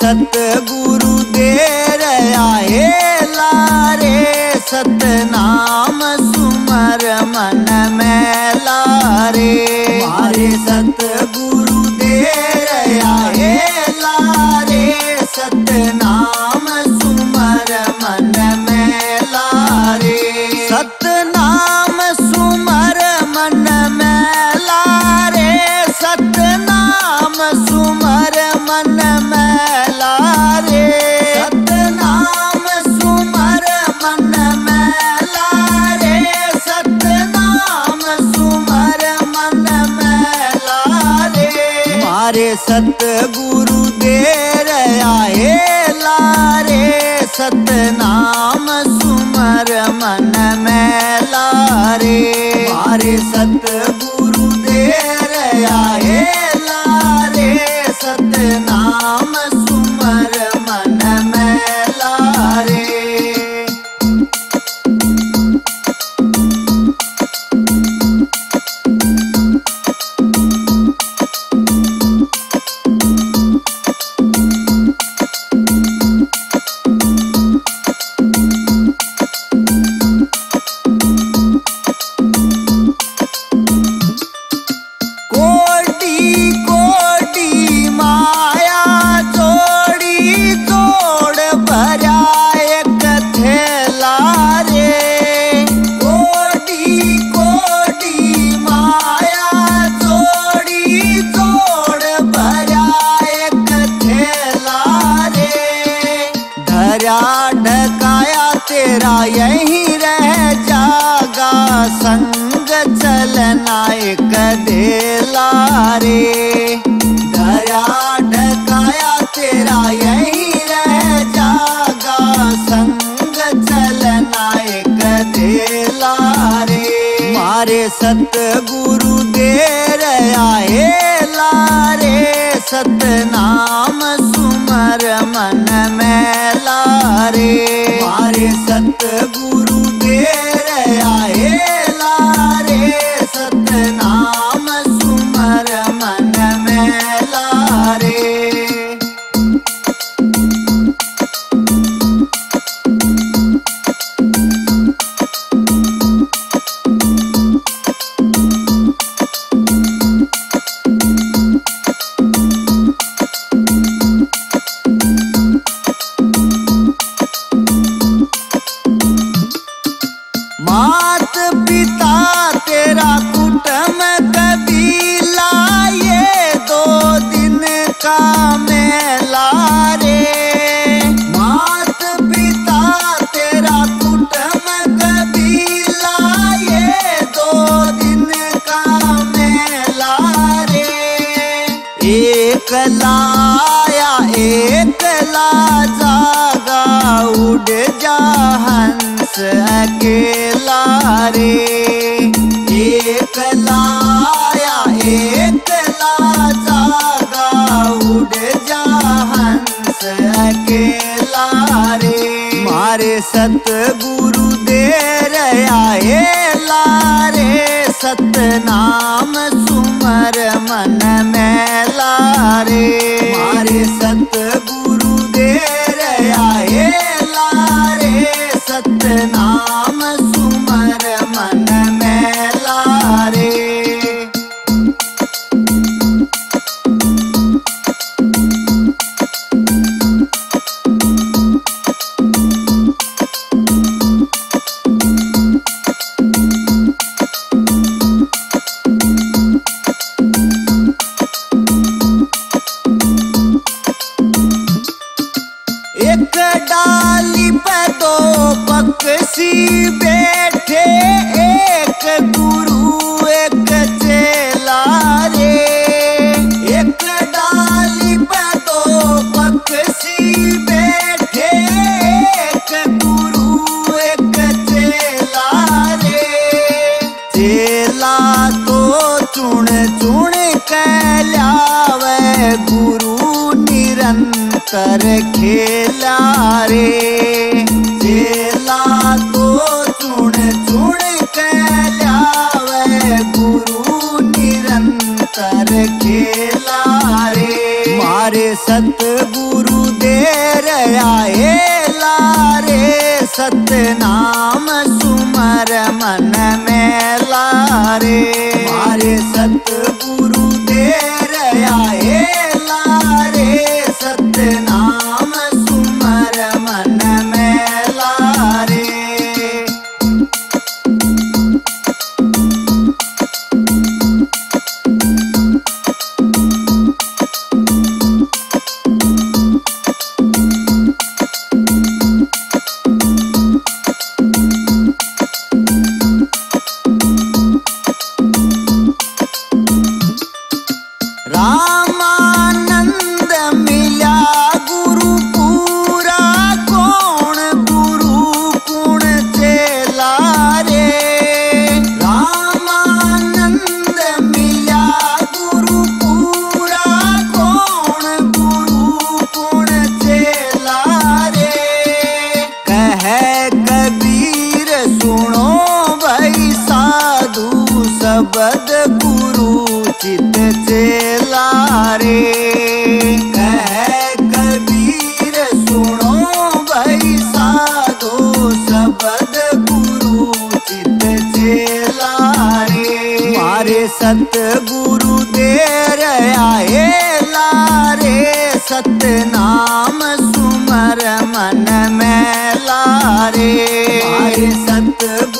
सतगुरु देर आए लारे, सतनाम सुमर मन मेला रे। मारे सतगुरु देर आए लारे, सतनाम सुमर मन मेला रे। सतनाम सुमर मन मेला रे, सतनाम सुमर मन मेला रे। सतनाम सुमर मन मेला रे, सतनाम सुमर मन मेला रे। मारे सतगुरु देर आए लारे, सतनाम सुमर मन मेला रे। मारे सतगुरु देर आए लारे, सतनाम सुमर मन मेला रे। ढकाया तेरा यहीं रह जागा, संग चलना एक देला रे। धरा ढकाया तेरा यहीं रह जागा, संग चलना एक देला रे। मारे सतगुरु देर आए लारे, सतनाम सुमर मन मेला रे। मारे सतगुरु देर आए लारे, सतनाम सुमर मन मेला रे। मात पिता तेरा कुटुंब कबीला, ये 2 दिन का मेला रे। मात पिता तेरा कुटुंब कबीला, ये 2 दिन का मेला रे। एकला आया एकला जागा, उड़ जा हंस अकेला रे। एकला आया एकला जागा, उड़ जा हंस अकेला रे। मारे सतगुरु देर आए लारे, सतनाम सुमर मन मेला रे। मारे सतगुरु देर आए लारे, सतनाम सुमर मन मेला रे। एक डाली पर 2 पक्षी बैठे, एक गुरु एक चेला रे। एक डाली पर 2 पक्षी बैठे, एक गुरु एक चेला रे। चेला तो चुन चुन के लावे, गुरु निरंतर खेला रे। चेला तो चुन चुन के लावे, गुरु निरंतर खेला रे। मारे सतगुरु सतनाम सुमर मन मेला रे, मारे सतगुरु दे रया हेला रे। सतनाम सुमर मन मेला रे। रामानंद मिला गुरु पूरा, कौन गुरु कौन चेला रे। रामानंद मिला गुरु पूरा, कौन गुरु कौन चेला रे। कहे कबीर सुनो भाई साधु शब्द गुरु चित चेला रे। कहे कबीर सुनो भाई साधो शब्द गुरु चित चेला रे। मारे सतगुरु दे रया हेला रे। सतनाम सुमर मन मेला रे, मारे सतगुरु